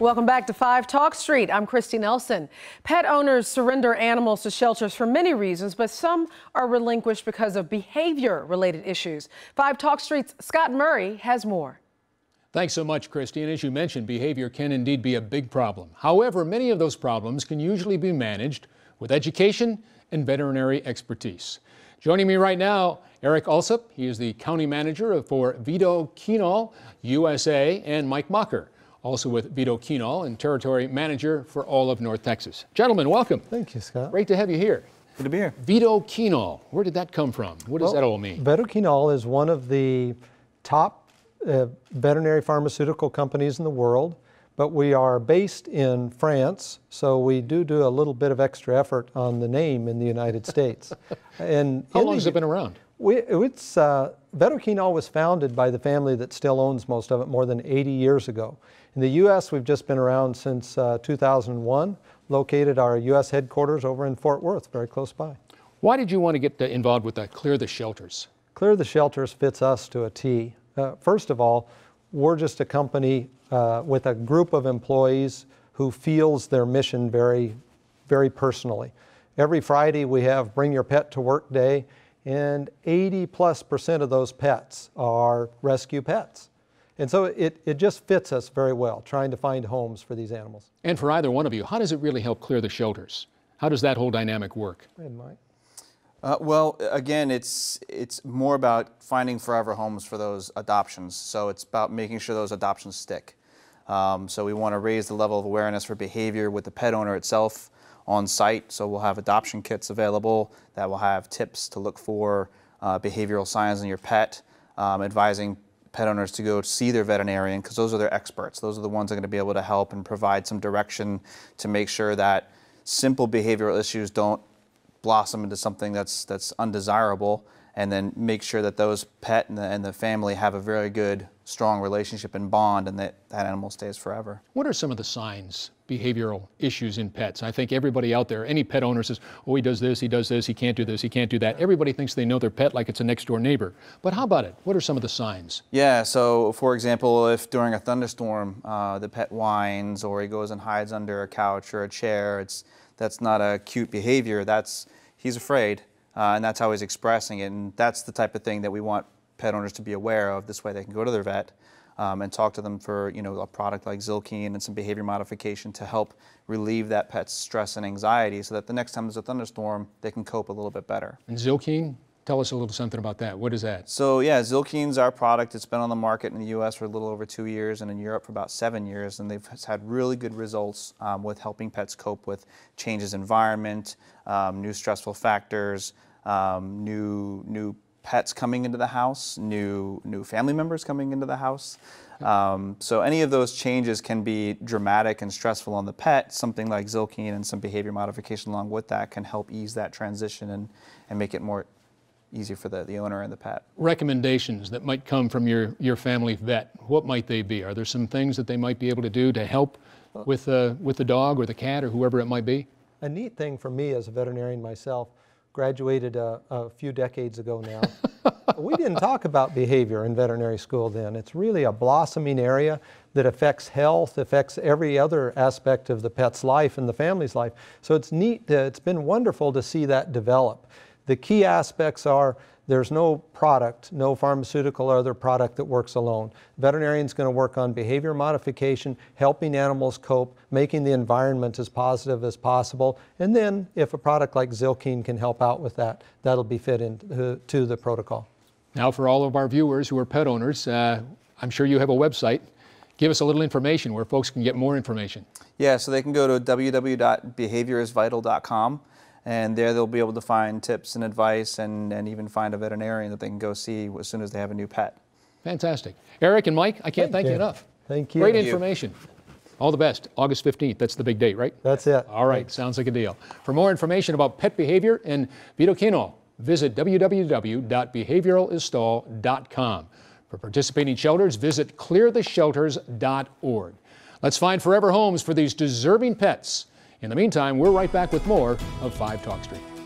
Welcome back to 5 Talk Street. I'm Kristi Nelson. Pet owners surrender animals to shelters for many reasons, but some are relinquished because of behavior-related issues. 5 Talk Street's Scott Murray has more. Thanks so much, Kristi. And as you mentioned, behavior can indeed be a big problem. However, many of those problems can usually be managed with education and veterinary expertise. Joining me right now, Eric Alsup. He is the county manager for Vetoquinol USA, and Mike Mocker, also with Vetoquinol, and territory manager for all of North Texas. Gentlemen, welcome. Thank you, Scott. Great to have you here. Good to be here. Vetoquinol, where did that come from? What does that all mean? Vetoquinol is one of the top veterinary pharmaceutical companies in the world, but we are based in France, so we do a little bit of extra effort on the name in the United States. And how long has it been around? Vetoquinol was founded by the family that still owns most of it more than 80 years ago. In the U.S., we've just been around since 2001, located our U.S. headquarters over in Fort Worth, very close by. Why did you want to get involved with that Clear the Shelters? Clear the Shelters fits us to a T. First of all, we're just a company with a group of employees who feels their mission very, very personally. Every Friday we have Bring Your Pet to Work Day, and 80+% of those pets are rescue pets. And so it just fits us very well, trying to find homes for these animals. And for either one of you, how does it really help Clear the Shelters? How does that whole dynamic work? Go ahead, Mike. Well, again, it's more about finding forever homes for those adoptions. So it's about making sure those adoptions stick. So we want to raise the level of awareness for behavior with the pet owner itself on site. So we'll have adoption kits available that will have tips to look for behavioral signs in your pet, advising pet owners to go see their veterinarian because those are their experts. Those are the ones that are going to be able to help and provide some direction to make sure that simple behavioral issues don't blossom into something that's undesirable, and then make sure that those pet and the family have a very good, strong relationship and bond, and that animal stays forever. What are some of the signs, behavioral issues in pets? I think everybody out there, any pet owner says, oh, he does this, he does this, he can't do this, he can't do that. Everybody thinks they know their pet like it's a next door neighbor. But how about it? What are some of the signs? Yeah, so for example, if during a thunderstorm, the pet whines or he goes and hides under a couch or a chair, that's not a cute behavior. He's afraid, and that's how he's expressing it. And that's the type of thing that we want pet owners to be aware of. This way they can go to their vet and talk to them for a product like Zylkene and some behavior modification to help relieve that pet's stress and anxiety so that the next time there's a thunderstorm, they can cope a little bit better. And Zylkene? Tell us a little something about that. What is that? So yeah, Zylkene's our product. It's been on the market in the U.S. for a little over 2 years and in Europe for about 7 years, and they've had really good results with helping pets cope with changes in environment, new stressful factors, new pets coming into the house, new family members coming into the house. So any of those changes can be dramatic and stressful on the pet. Something like Zylkene and some behavior modification along with that can help ease that transition and make it more easier for the owner and the pet. Recommendations that might come from your family vet, what might they be? Are there some things that they might be able to do to help with the dog or the cat or whoever it might be? A neat thing for me as a veterinarian myself, graduated a few decades ago now. We didn't talk about behavior in veterinary school then. It's really a blossoming area that affects health, affects every other aspect of the pet's life and the family's life. So it's neat, it's been wonderful to see that develop. The key aspects are there's no product, no pharmaceutical or other product that works alone. Veterinarian's going to work on behavior modification, helping animals cope, making the environment as positive as possible, and then if a product like Zylkene can help out with that, that'll be fit into the protocol. Now for all of our viewers who are pet owners, I'm sure you have a website. Give us a little information where folks can get more information. Yeah, so they can go to www.behaviorisvital.com. And there they'll be able to find tips and advice and even find a veterinarian that they can go see as soon as they have a new pet. Fantastic. Eric and Mike, I can't thank you enough. Thank you. Great information. All the best. August 15th, that's the big date, right? That's it. All right, thanks. Sounds like a deal. For more information about pet behavior and Vetoquinol, visit www.behaviorisvital.com. For participating shelters, visit cleartheshelters.org. Let's find forever homes for these deserving pets. In the meantime, we're right back with more of 5 Talk Street.